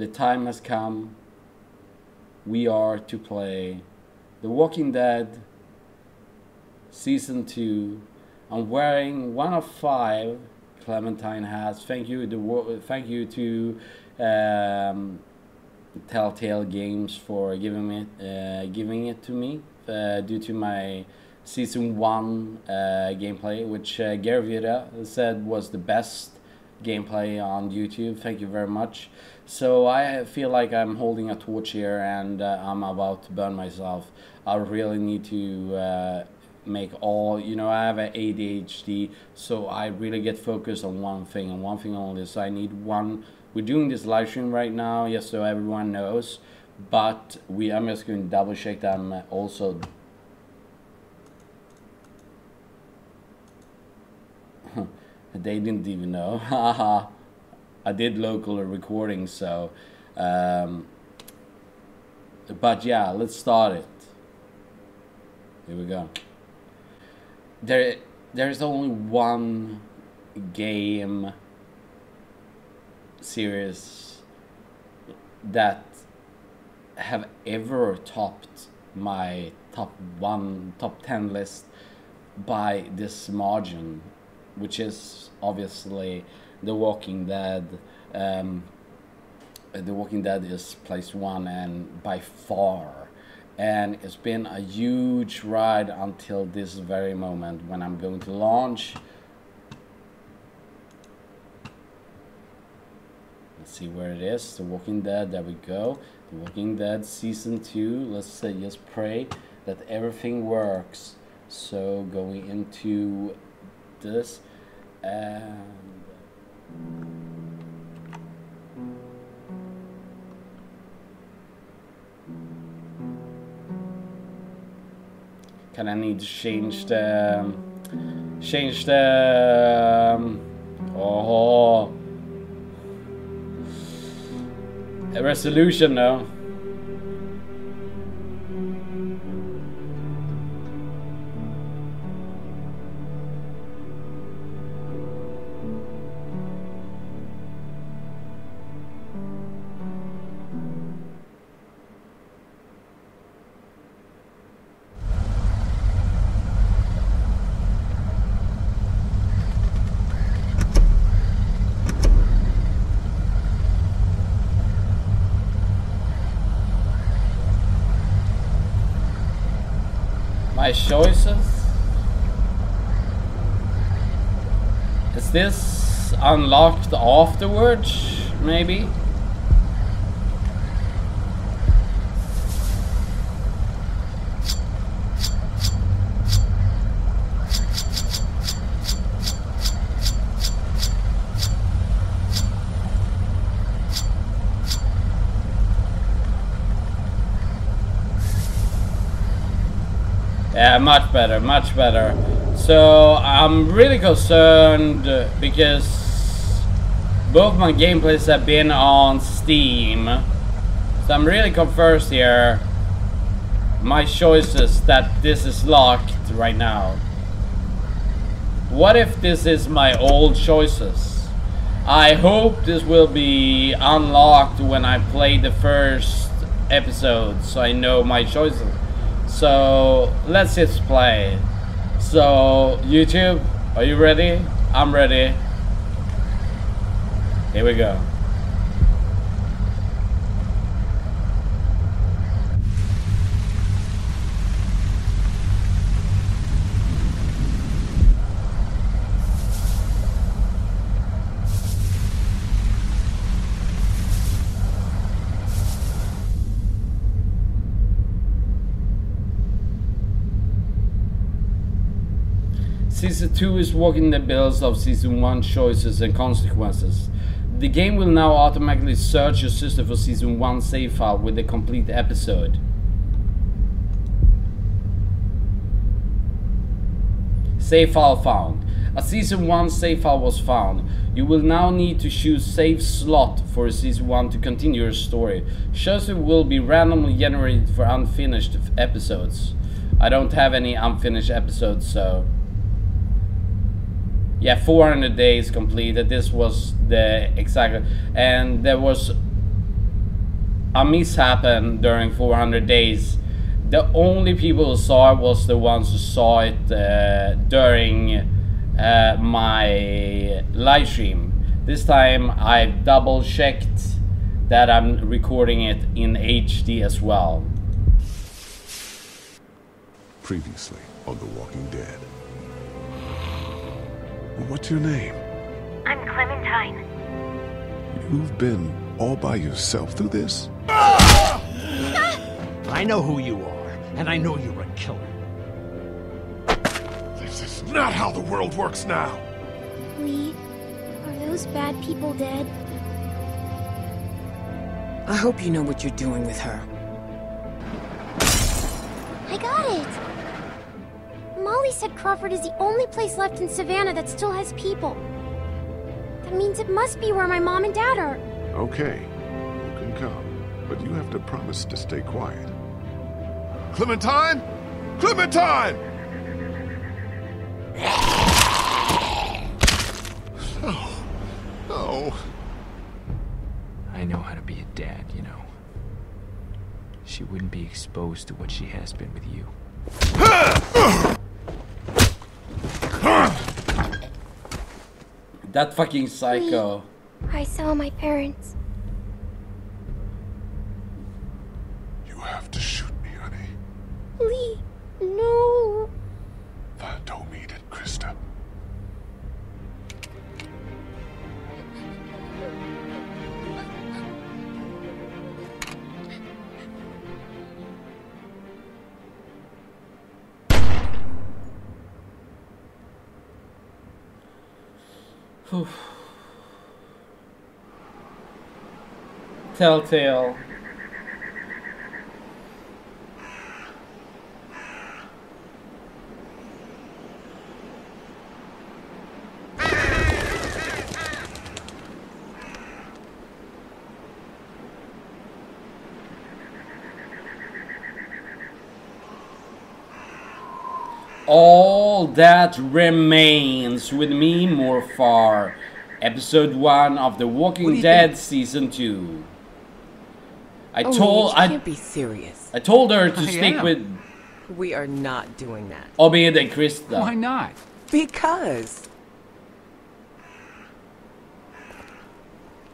The time has come. We are to play The Walking Dead Season 2. I'm wearing one of 5 Clementine hats. Thank you to Telltale Games for giving it to me due to my Season 1 gameplay, which Gervira said was the best gameplay on YouTube. Thank you very much. So I feel like I'm holding a torch here and I'm about to burn myself. I really need to make all, you know, I have an ADHD, so I really get focused on one thing and one thing only. So I need one. We're doing this live stream right now, yes, so everyone knows, but I'm just going to double check that I'm also they didn't even know. Haha. I did local recording, so but yeah, let's start it. Here we go. There's only one game series that have ever topped my top 10 list by this margin, which is obviously The Walking Dead. The Walking Dead is place 1 and by far, and it's been a huge ride until this very moment when I'm going to launch. Let's see where it is. The Walking Dead, there we go. The Walking Dead Season 2. Let's say, just pray that everything works. So going into this, and kind of need to change the oh, resolution now. Choices. Is this unlocked afterwards? Maybe. Yeah, much better, much better. So I'm really concerned because both my gameplays have been on Steam. So I'm really confused here. My choices that this is locked right now. What if this is my old choices? I hope this will be unlocked when I play the first episode, so I know my choices. So let's just play. So YouTube, are you ready? I'm ready. Here we go. Season 2 is walking the bills of Season 1 choices and consequences. The game will now automatically search your system for Season 1 save file with the complete episode. Save file found. A Season 1 save file was found. You will now need to choose save slot for Season 1 to continue your story. Choices will be randomly generated for unfinished episodes. I don't have any unfinished episodes, so... yeah, 400 days completed. This was the exact, and there was a mishap happened during 400 days. The only people who saw it was the ones who saw it during my live stream. This time I double checked that I'm recording it in HD as well. Previously on The Walking Dead. What's your name? I'm Clementine. You've been all by yourself through this? I know who you are. And I know you're a killer. This is not how the world works now. Lee, are those bad people dead? I hope you know what you're doing with her. I got it! Molly said Crawford is the only place left in Savannah that still has people. That means it must be where my mom and dad are. Okay, you can come, but you have to promise to stay quiet. Clementine? Clementine! Oh. Oh. I know how to be a dad, you know. She wouldn't be exposed to what she has been with you. That fucking psycho. I saw my parents. You have to shoot. Lee, no. That Omid and Christa. Telltale. All that remains with me more far. Episode 1 of The Walking Dead Season 2. I can't be serious. I told her to stick with. We are not doing that. Omid and Christa. Why not? Because.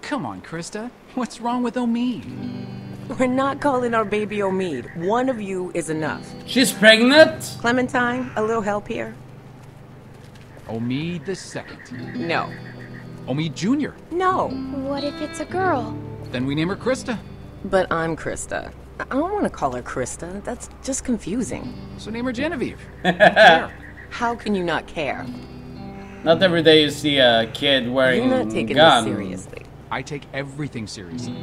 Come on, Christa. What's wrong with Omid? We're not calling our baby Omid. One of you is enough. She's pregnant? Clementine, a little help here? Omid the second. No. Omid Jr. No. What if it's a girl? Then we name her Christa. But I'm Christa. I don't want to call her Christa. That's just confusing. So name her Genevieve. How can you not care? Not every day you see a kid wearing a gun. You're not taking this seriously. I take everything seriously.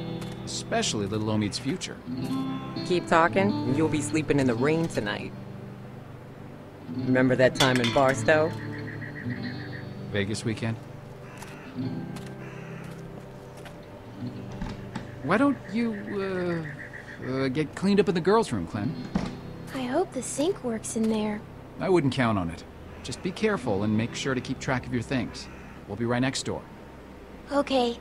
Especially little Omid's future. Keep talking, you'll be sleeping in the rain tonight. Remember that time in Barstow? Vegas weekend? Why don't you, get cleaned up in the girls' room, Clem? I hope the sink works in there. I wouldn't count on it. Just be careful and make sure to keep track of your things. We'll be right next door. Okay.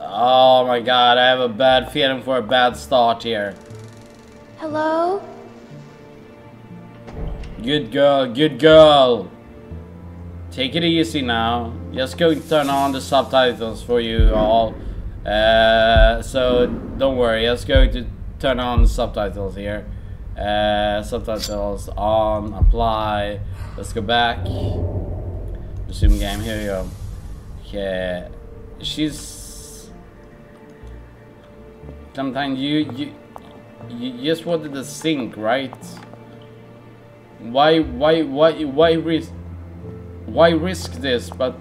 Oh my god, I have a bad feeling for a bad start here. Hello? Good girl, good girl. Take it easy now. Just go turn on the subtitles for you all. So don't worry, just go to turn on the subtitles here. Subtitles on, apply. Let's go back. Resume game, here we go. Okay. She's sometimes you just wanted to sink, right? Why risk this? But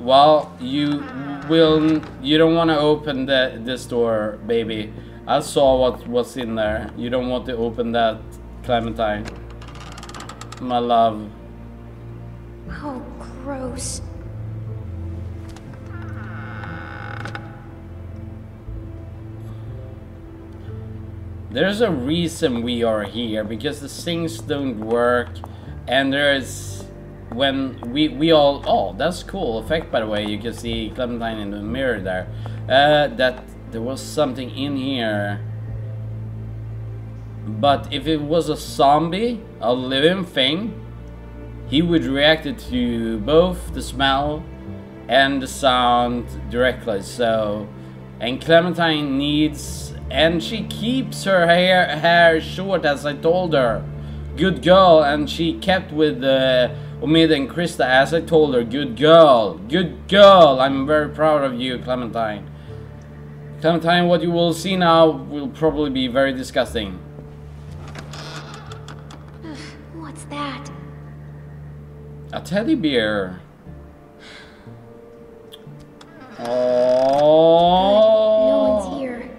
well, you don't want to open this door, baby. I saw what was in there. You don't want to open that, Clementine, my love. Oh, gross. There's a reason we are here, because the things don't work. And there is, when we all, oh, that's cool effect, by the way. You can see Clementine in the mirror there. That there was something in here. But if it was a zombie, a living thing, he would react to both the smell and the sound directly. So, and Clementine needs, and she keeps her hair short, as I told her. Good girl. And she kept with Omid and Christa, as I told her. Good girl. Good girl. I'm very proud of you, Clementine. Clementine, what you will see now will probably be very disgusting. What's that? A teddy bear. Oh. No one's here.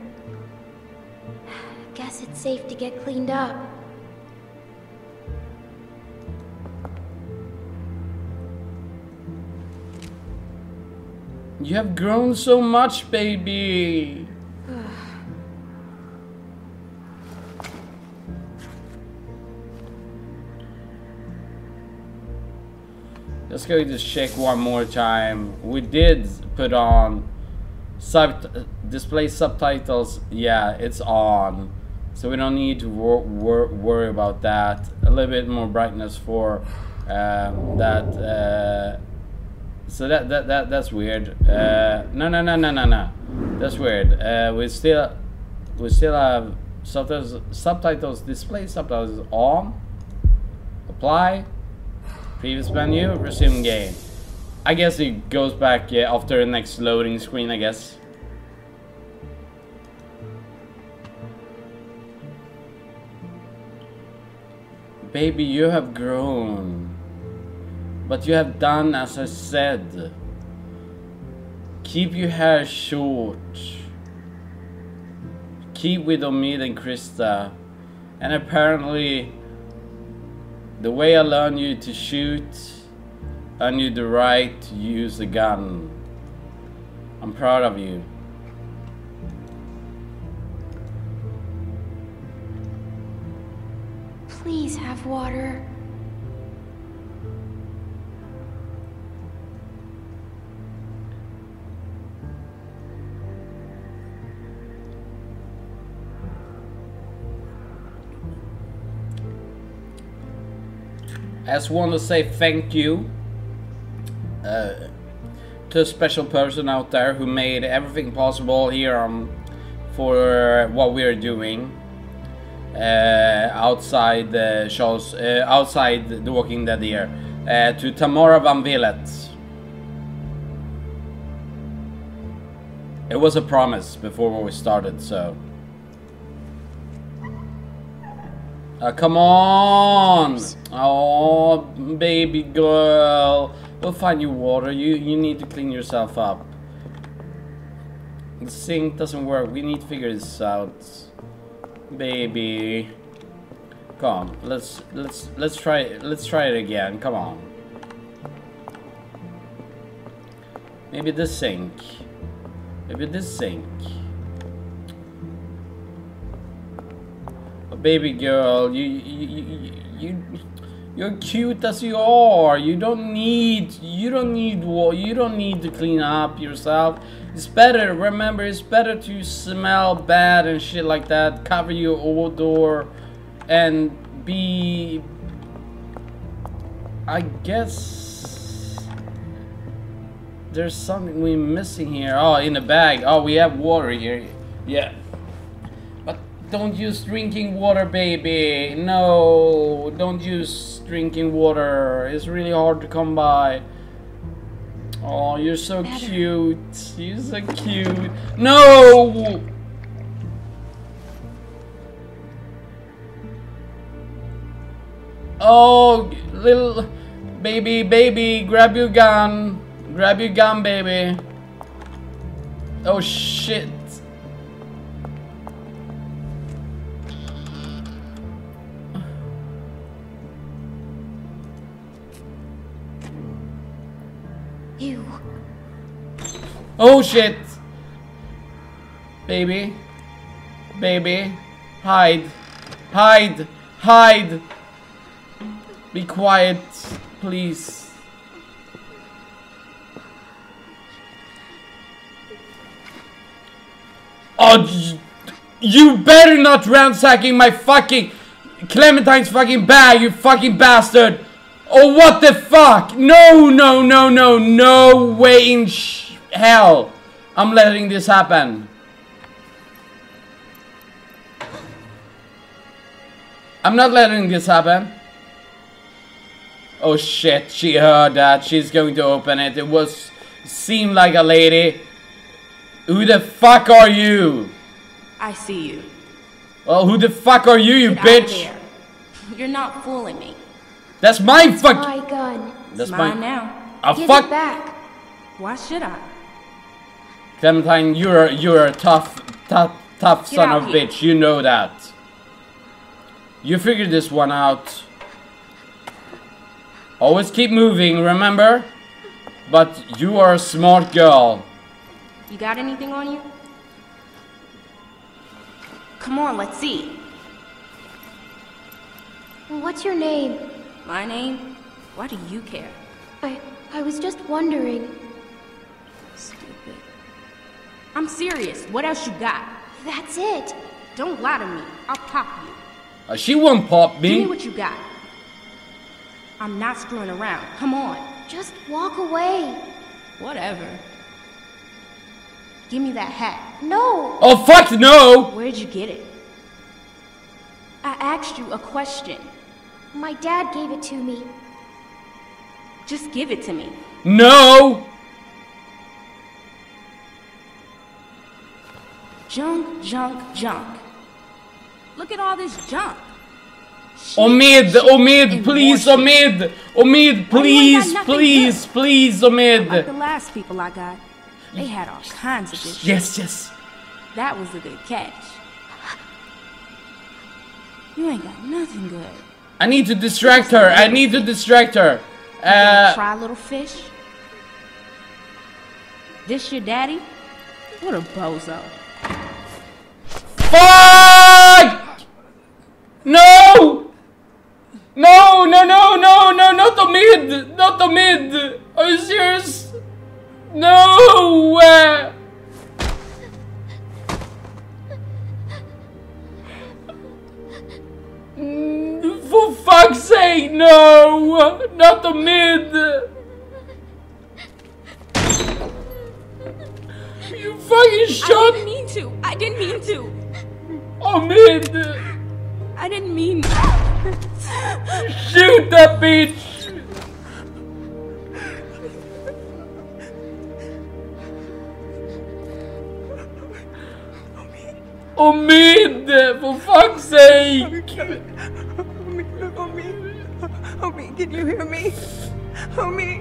Guess it's safe to get cleaned up. You have grown so much, baby. Let's go just check one more time. We did put on display subtitles. Yeah, it's on. So we don't need to worry about that. A little bit more brightness for that. So that's weird. No. That's weird. We still have subtitles, display subtitles on. Apply. Previous menu. Resume game. I guess it goes back after the next loading screen. I guess. Baby, you have grown. But you have done as I said. Keep your hair short. Keep with Omid and Christa. And apparently, the way I learned you to shoot, earned you the right to use a gun. I'm proud of you. Please have water. I just want to say thank you to a special person out there who made everything possible here for what we are doing outside the shows, outside The Walking Dead here, to Tamora van Villet. It was a promise before we started, so. Come on! Oh, baby girl. We'll find you water. You need to clean yourself up. The sink doesn't work. We need to figure this out. Baby. Come on. Let's try it again. Come on. Maybe the sink. Maybe the sink. Baby girl, you're cute as you are. You don't need to clean up yourself. It's better, remember, it's better to smell bad and shit like that, cover your odor, and be, I guess there's something we're missing here. Oh, in the bag. Oh, we have water here. Yeah. Don't use drinking water, baby. No, don't use drinking water. It's really hard to come by. Oh, you're so cute. You're so cute. No! Oh, little baby, baby, grab your gun. Grab your gun, baby. Oh, shit. Oh shit! Baby. Baby. Hide. Hide. Hide! Be quiet, please. Oh, you better not ransacking my fucking Clementine's fucking bag, you fucking bastard. Oh, what the fuck? No, no, no, no, no way in hell. I'm letting this happen. I'm not letting this happen. Oh shit, she heard that. She's going to open it. It was seemed like a lady. Who the fuck are you? I see you. Well, who the fuck are you, you bitch? You're not fooling me. That's my fuck. That's my gun. That's mine now. Oh, give fuck it back. Why should I? Clementine, you're a tough son of a bitch. You know that. You figured this one out. Always keep moving, remember? But you are a smart girl. You got anything on you? Come on, let's see. Well, what's your name? My name? Why do you care? I was just wondering. Stupid. I'm serious. What else you got? That's it. Don't lie to me. I'll pop you. She won't pop me. Give me what you got. I'm not screwing around. Come on. Just walk away. Whatever. Give me that hat. No. Oh, fuck no. Where'd you get it? I asked you a question. My dad gave it to me. Just give it to me. No. Junk, junk, junk. Look at all this junk. Omid, please, Omid. Omid, please, please, please, Omid. Like the last people I got, they had all kinds of good shit. Yes, yes. That was a good catch. You ain't got nothing good. I need to distract her. I need to distract her. Try little fish. This your daddy? What a bozo. Fuck! No! No, no, no, no, no, not Omid! Not Omid! Are you serious? No! For fuck's sake, no! Not Omid! You fucking shot me! I didn't mean to! Omid! I didn't mean that. Shoot that bitch! Omid! For fuck's sake! Omid, can you hear me? Omid!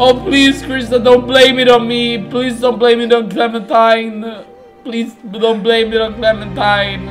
Oh, please, Christa, don't blame it on me. Please don't blame it on Clementine. Please don't blame it on Clementine.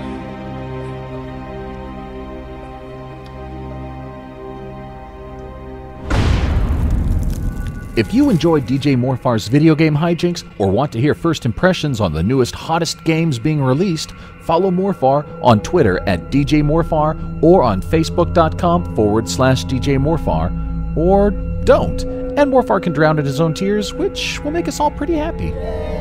If you enjoyed DJ Morfar's video game hijinks or want to hear first impressions on the newest, hottest games being released, follow Morfar on Twitter at DJ Morfar or on Facebook.com/DJ Morfar, or don't. And Morfar can drown in his own tears, which will make us all pretty happy.